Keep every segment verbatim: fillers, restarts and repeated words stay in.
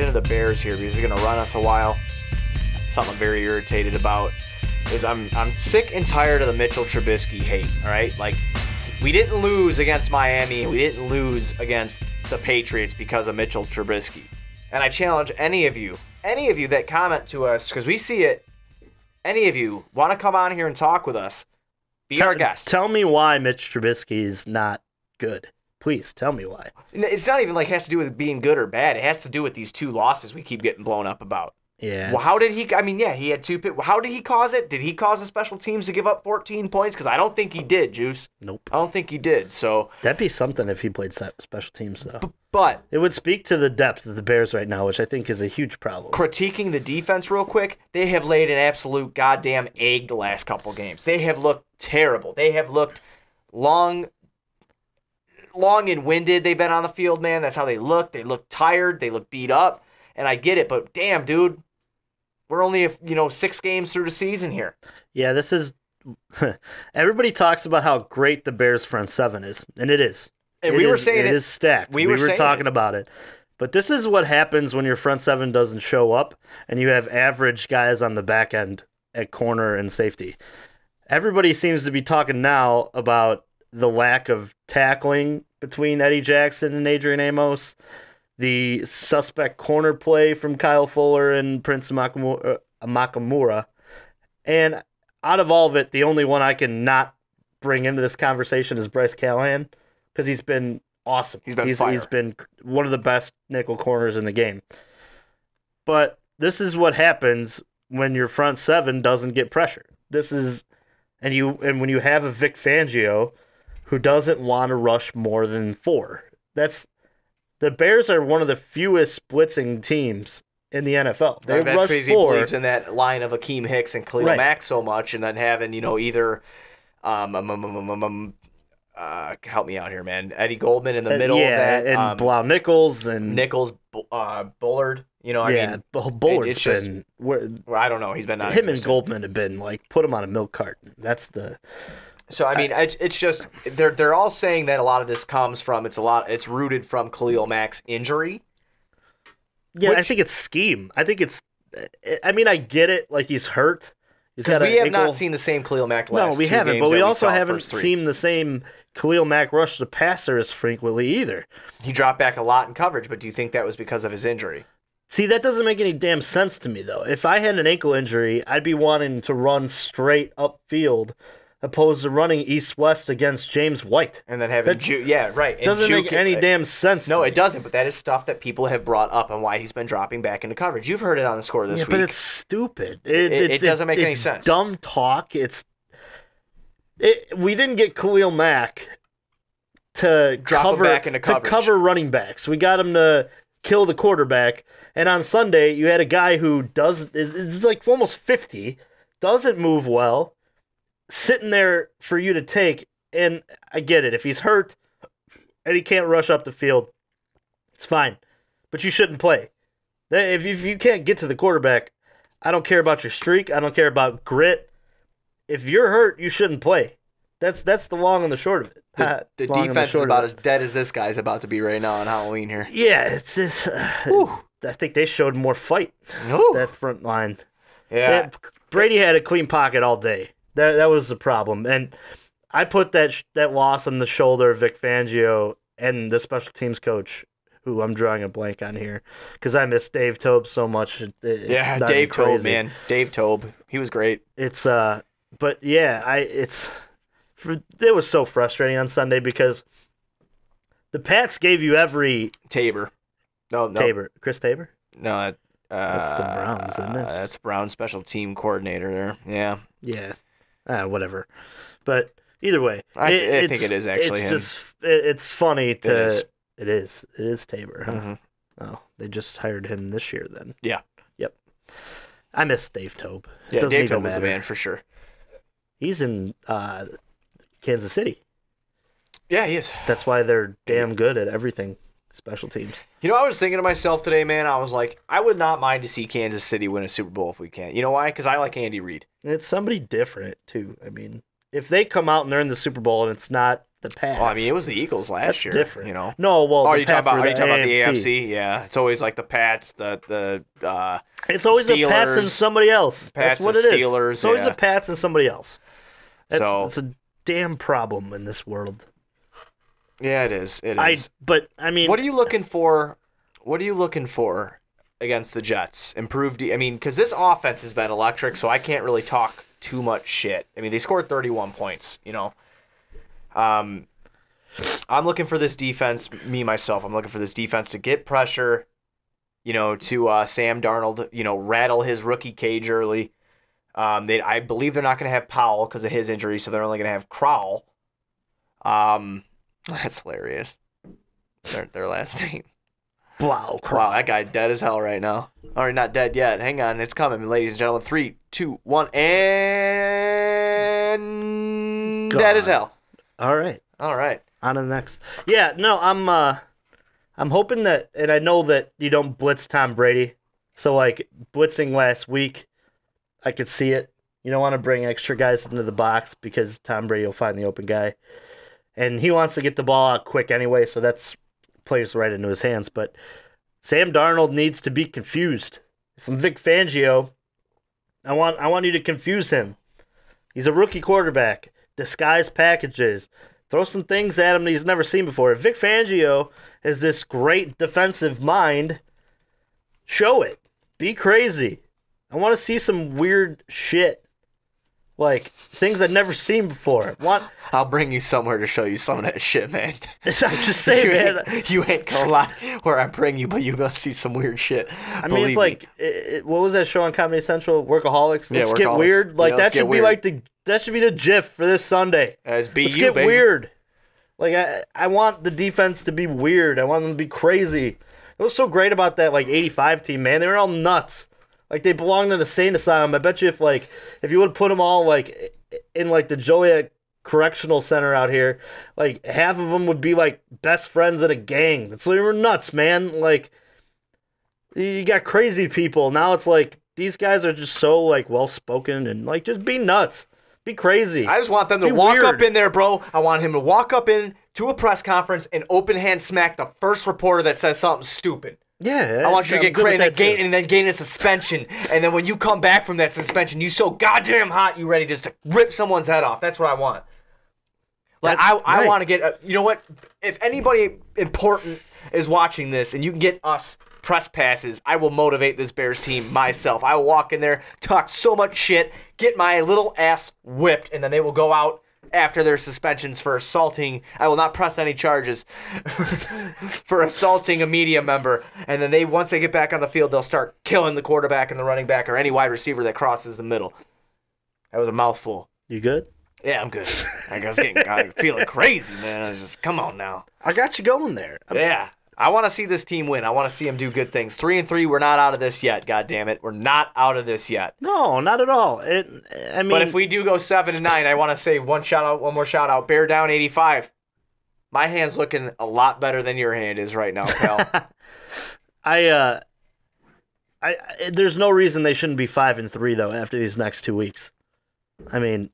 get into the Bears here because they're going to run us a while. Something I'm very irritated about is I'm I'm sick and tired of the Mitchell Trubisky hate, all right? Like, we didn't lose against Miami. We didn't lose against the Patriots because of Mitchell Trubisky. And I challenge any of you, any of you that comment to us, because we see it, any of you want to come on here and talk with us, be tell, our guest. Tell me why Mitch Trubisky is not good. Please tell me why. It's not even like it has to do with being good or bad. It has to do with these two losses we keep getting blown up about. Yeah. Well, how did he? I mean, yeah, he had two. How did he cause it? Did he cause the special teams to give up fourteen points? Because I don't think he did, Juice. Nope. I don't think he did. So that'd be something if he played special teams, though. B but it would speak to the depth of the Bears right now, which I think is a huge problem. Critiquing the defense real quick, they have laid an absolute goddamn egg the last couple games. They have looked terrible. They have looked long, long and winded. They've been on the field, man. That's how they look. They look tired. They look beat up. And I get it, but damn, dude. We're only, you know, six games through the season here. Yeah, this is – everybody talks about how great the Bears' front seven is, and it is. And it we is, were saying it. It is stacked. We, we were, were talking it. about it. But this is what happens when your front seven doesn't show up and you have average guys on the back end at corner and safety. Everybody seems to be talking now about the lack of tackling between Eddie Jackson and Adrian Amos. The suspect corner play from Kyle Fuller and Prince Makumu. And out of all of it, the only one I can not bring into this conversation is Bryce Callahan, because he's been awesome. He's been he's, he's been one of the best nickel corners in the game. But this is what happens when your front seven doesn't get pressure. This is and you and when you have a Vic Fangio who doesn't want to rush more than four. That's The Bears are one of the fewest blitzing teams in the N F L. They That's rush crazy four. He believes in that line of Akeem Hicks and Khalil right. Mack so much, and then having, you know, either um, um, um, um, um, um uh, help me out here, man, Eddie Goldman in the uh, middle yeah, of that, and um, Blau Nichols and Nichols uh, Bullard. You know, I yeah, mean, Bullard's it, it's been. Just, I don't know. He's been not him and Goldman have been like put him on a milk carton. That's the. So I mean, it's just they're they're all saying that a lot of this comes from it's a lot it's rooted from Khalil Mack's injury. Yeah, which, I think it's scheme. I think it's. I mean, I get it. Like he's hurt. He's got. We have ankle. not seen the same Khalil Mack. Last no, we two haven't. Games but we also we haven't seen the same Khalil Mack rush the passer as frequently either. He dropped back a lot in coverage, but do you think that was because of his injury? See, that doesn't make any damn sense to me though. If I had an ankle injury, I'd be wanting to run straight upfield. Opposed to running east-west against James White. And then having Juke. Yeah, right. It doesn't make any damn sense. No, it doesn't, but that is stuff that people have brought up and why he's been dropping back into coverage. You've heard it on the score this week. Yeah, but it's stupid. It, it, it's, it doesn't make it, any sense. It's dumb talk. It's, it, we didn't get Khalil Mack to, Drop cover, him back into coverage. to cover running backs. We got him to kill the quarterback. And on Sunday, you had a guy who does is, is like almost fifty, doesn't move well, sitting there for you to take, and I get it. If he's hurt and he can't rush up the field, it's fine. But you shouldn't play. If you can't get to the quarterback, I don't care about your streak. I don't care about grit. If you're hurt, you shouldn't play. That's that's the long and the short of it. The, the defense is about as dead as this guy's about to be right now on Halloween here. Yeah, it's just, uh, I think they showed more fight. Ooh. That front line. Yeah, they, Brady had a clean pocket all day. That that was the problem, and I put that sh that loss on the shoulder of Vic Fangio and the special teams coach, who I'm drawing a blank on here, because I miss Dave Toub so much. It, yeah, Dave Toub, man, Dave Toub, he was great. It's uh, but yeah, I it's for, it was so frustrating on Sunday because the Pats gave you every Tabor, no, no. Tabor, Chris Tabor, no. Uh, that's the Browns, isn't it? Uh, that's Brown's special team coordinator there. Yeah, yeah. Uh, whatever, but either way, I, it, I think it is actually. It's him. just it, it's funny to it is it is, it is Tabor. Huh? Mm-hmm. Oh, they just hired him this year then. Yeah, yep. I miss Dave Toub. Yeah, Dave Toub was a man for sure. He's in uh, Kansas City. Yeah, he is. That's why they're damn good at everything. Special teams. You know, I was thinking to myself today, man, I was like, I would not mind to see Kansas City win a Super Bowl if we can. You know why? Because I like Andy Reid. It's somebody different, too. I mean, if they come out and they're in the Super Bowl and it's not the pass. Well, I mean, it was the Eagles last That's year. Different, you know. No, well, are you talking about? Are you talking about the A F C? Yeah, it's always like the Pats, the the. Uh, it's always Steelers, the Pats and somebody else. Pats That's what and it Steelers, is. It's always yeah. the Pats and somebody else. That's, so it's a damn problem in this world. Yeah, it is. It is. I, but I mean, what are you looking for? What are you looking for against the Jets? Improved. I mean, because this offense has been electric, so I can't really talk too much shit. I mean, they scored thirty-one points. You know, um, I'm looking for this defense. Me myself, I'm looking for this defense to get pressure. You know, to uh, Sam Darnold. You know, rattle his rookie cage early. Um, they, I believe, they're not going to have Powell because of his injury, so they're only going to have Crowell. Um, that's hilarious. Their their last name. Wow, wow, that guy dead as hell right now. Or not dead yet. Hang on, it's coming, ladies and gentlemen. Three, two, one, and dead as hell. All right, all right. On to the next. Yeah, no, I'm, uh, I'm hoping that, and I know that you don't blitz Tom Brady. So like blitzing last week, I could see it. You don't want to bring extra guys into the box because Tom Brady will find the open guy, and he wants to get the ball out quick anyway. So that's. Plays right into his hands, but Sam Darnold needs to be confused. If I'm Vic Fangio, I want I want you to confuse him. He's a rookie quarterback. Disguise packages. Throw some things at him that he's never seen before. If Vic Fangio has this great defensive mind, show it. Be crazy. I want to see some weird shit. Like, things I've never seen before. Want... I'll bring you somewhere to show you some of that shit, man. I'm just saying, you man. Ain't, you ain't gonna lie where I bring you, but you're gonna see some weird shit. I mean, Believe it's like, it, it, what was that show on Comedy Central? Workaholics? Let's yeah, workaholics. Get weird. Like, yeah, that should be weird. Like the, that should be the gif for this Sunday. As let's you, get baby. Weird. Like, I, I want the defense to be weird. I want them to be crazy. It was so great about that, like, eighty-five team, man. They were all nuts. Like, they belonged in a sane asylum. I bet you if, like, if you would put them all, like, in, like, the Joliet Correctional Center out here, like, half of them would be, like, best friends in a gang. That's they were nuts, man. Like, you got crazy people. Now it's, like, these guys are just so, like, well-spoken and, like, just be nuts. Be crazy. I just want them to be walk weird. Up in there, bro. I want him to walk up in to a press conference and open-hand smack the first reporter that says something stupid. Yeah, I want you to get great and, gain, and then gain a suspension, and then when you come back from that suspension, you so goddamn hot, you ready just to rip someone's head off. That's what I want. Like That's I, right. I want to get. A, you know what? If anybody important is watching this, and you can get us press passes, I will motivate this Bears team myself. I will walk in there, talk so much shit, get my little ass whipped, and then they will go out. After their suspensions for assaulting, I will not press any charges for assaulting a media member. And then they, once they get back on the field, they'll start killing the quarterback and the running back or any wide receiver that crosses the middle. That was a mouthful. You good? Yeah, I'm good. I was getting, I was feeling crazy, man. I was just, come on now. I got you going there. I'm... Yeah, I want to see this team win. I want to see them do good things. Three and three, we're not out of this yet. God damn it, we're not out of this yet. No, not at all. It, I mean, but if we do go seven and nine, I want to say one shout out, one more shout out. Bear down eighty-five. My hand's looking a lot better than your hand is right now, pal. I, uh, I, I, there's no reason they shouldn't be five and three though after these next two weeks. I mean,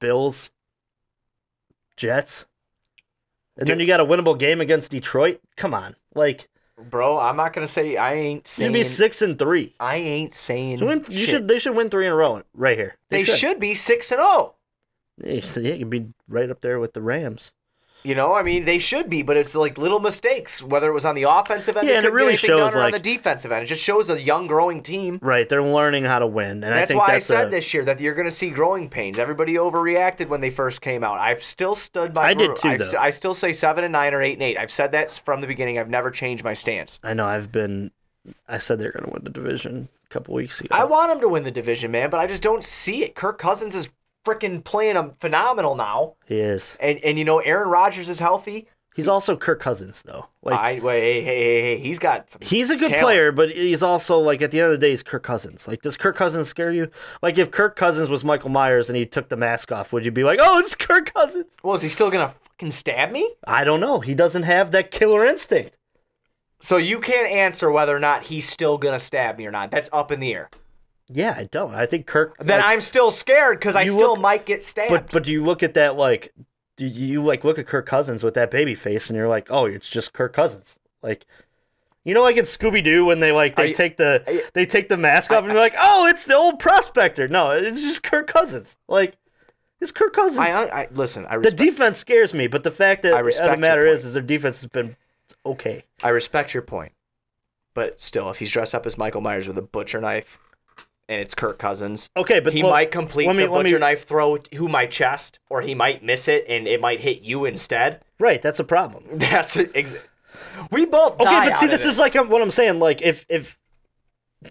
Bills, Jets. And Dude. Then you got a winnable game against Detroit? Come on. Like, bro, I'm not going to say I ain't saying. You'd be six and three. I ain't saying so win, you shit. Should, they should win three in a row right here. They, they should. should be six and oh. Yeah, so you could be right up there with the Rams. You know, I mean, they should be, but it's like little mistakes, whether it was on the offensive end yeah, and it really shows, or like, on the defensive end. It just shows a young, growing team. Right, they're learning how to win. And, and that's I think why that's I said a... this year that you're going to see growing pains. Everybody overreacted when they first came out. I've still stood by. I did too, though. I still say seven and nine or eight and eight. I've said that from the beginning. I've never changed my stance. I know. I've been. I said they're going to win the division a couple weeks ago. I want them to win the division, man, but I just don't see it. Kirk Cousins is. Freaking playing him phenomenal now. He is. And, and you know, Aaron Rodgers is healthy. He's also Kirk Cousins, though. Like, I, wait, hey, hey, hey, hey, he's got some He's a good talent. Player, but he's also, like, at the end of the day, he's Kirk Cousins. Like, does Kirk Cousins scare you? Like, if Kirk Cousins was Michael Myers and he took the mask off, would you be like, oh, it's Kirk Cousins? Well, is he still going to fucking stab me? I don't know. He doesn't have that killer instinct. So you can't answer whether or not he's still going to stab me or not. That's up in the air. Yeah, I don't. I think Kirk... Then like, I'm still scared because I still look, might get stabbed. But, but do you look at that, like, do you like look at Kirk Cousins with that baby face and you're like, oh, it's just Kirk Cousins. Like, you know, like in Scooby-Doo when they like they I, take the I, they take the mask off and you're like, oh, it's the old prospector. No, it's just Kirk Cousins. Like, it's Kirk Cousins. I, I listen. I respect the defense scares me, but the fact that the other matter is, is their defense has been okay. I respect your point, but still, if he's dressed up as Michael Myers with a butcher knife, and it's Kirk Cousins. Okay, but he well, might complete me, the butcher me... knife throw to my chest, or he might miss it, and it might hit you instead. Right, that's a problem. That's a, ex we both. Okay, die but see, this, this is like what I'm saying. Like, if if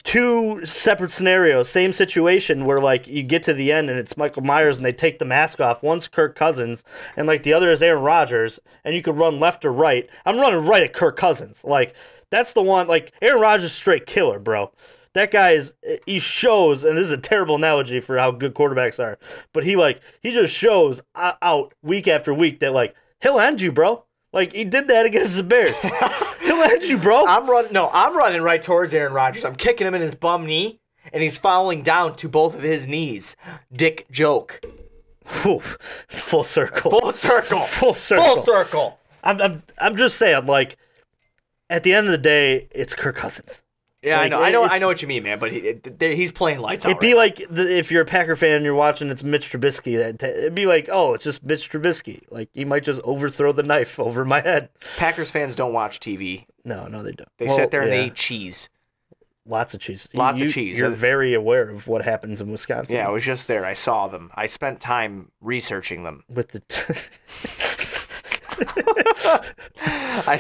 two separate scenarios, same situation, where like you get to the end and it's Michael Myers and they take the mask off. One's Kirk Cousins, and like the other is Aaron Rodgers, and you could run left or right. I'm running right at Kirk Cousins. Like that's the one. Like Aaron Rodgers, straight killer, bro. That guy is, he shows, and this is a terrible analogy for how good quarterbacks are, but he, like, he just shows out week after week that, like, he'll end you, bro. Like, he did that against the Bears. He'll end you, bro. I'm running, no, I'm running right towards Aaron Rodgers. I'm kicking him in his bum knee, and he's falling down to both of his knees. Dick joke. Whew. Full circle. Full circle. Full circle. Full circle. I'm, I'm, I'm just saying, like, at the end of the day, it's Kirk Cousins. Yeah, like, I know, I know, I know what you mean, man. But he, it, he's playing lights out. It'd be right. like the, if you're a Packer fan and you're watching, it's Mitch Trubisky. That it'd be like, oh, it's just Mitch Trubisky. Like he might just overthrow the knife over my head. Packers fans don't watch T V. No, no, they don't. They well, sit there and yeah. they eat cheese. Lots of cheese. Lots you, of cheese. You're very aware of what happens in Wisconsin. Yeah, I was just there. I saw them. I spent time researching them. With the. I,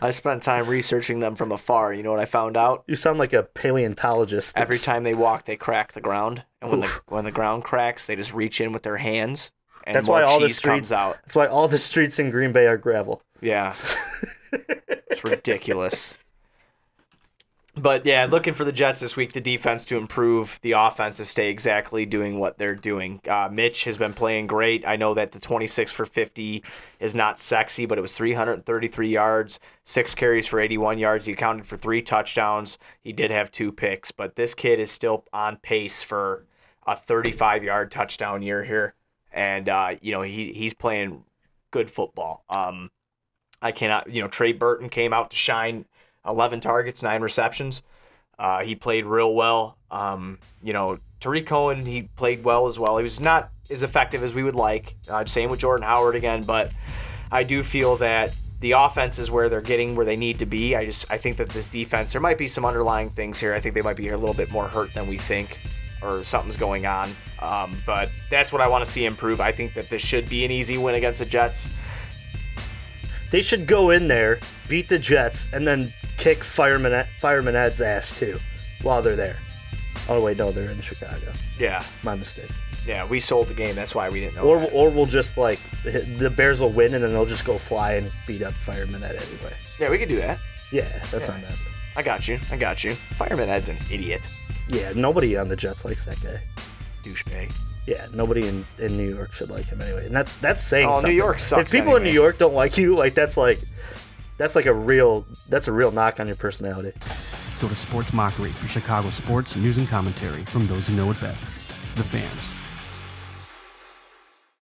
I spent time researching them from afar. You know what I found out? You sound like a paleontologist. Every time they walk, they crack the ground. And when, the, when the ground cracks, they just reach in with their hands. And that's more why all cheese the streets, comes out. That's why all the streets in Green Bay are gravel. Yeah. It's ridiculous. But, yeah, looking for the Jets this week, the defense to improve, the offense to stay exactly doing what they're doing. Uh, Mitch has been playing great. I know that the twenty-six for fifty is not sexy, but it was three hundred thirty-three yards, six carries for eighty-one yards. He accounted for three touchdowns. He did have two picks, but this kid is still on pace for a thirty-five yard touchdown year here. And, uh, you know, he he's playing good football. Um, I cannot, you know, Trey Burton came out to shine. eleven targets, nine receptions. Uh, he played real well. Um, you know, Tariq Cohen, he played well as well. He was not as effective as we would like. Uh, same with Jordan Howard again, but I do feel that the offense is where they're getting where they need to be. I just I think that this defense, there might be some underlying things here. I think they might be a little bit more hurt than we think, or something's going on. Um, but that's what I want to see improve. I think that this should be an easy win against the Jets. They should go in there, beat the Jets, and then kick Fireman Ed, Fireman Ed's ass, too, while they're there. Oh, wait, no, they're in Chicago. Yeah. My mistake. Yeah, we sold the game. That's why we didn't know Or that. Or we'll just, like, the Bears will win, and then they'll just go fly and beat up Fireman Ed anyway. Yeah, we could do that. Yeah, that's yeah. not bad. I got you. I got you. Fireman Ed's an idiot. Yeah, nobody on the Jets likes that guy. Douchebag. Yeah, nobody in, in New York should like him anyway. And that's that's saying oh, something. New York sucks. If people anyway. in New York don't like you, like that's like that's like a real that's a real knock on your personality. Go to Sports Mockery for Chicago sports news and commentary from those who know it best, the fans.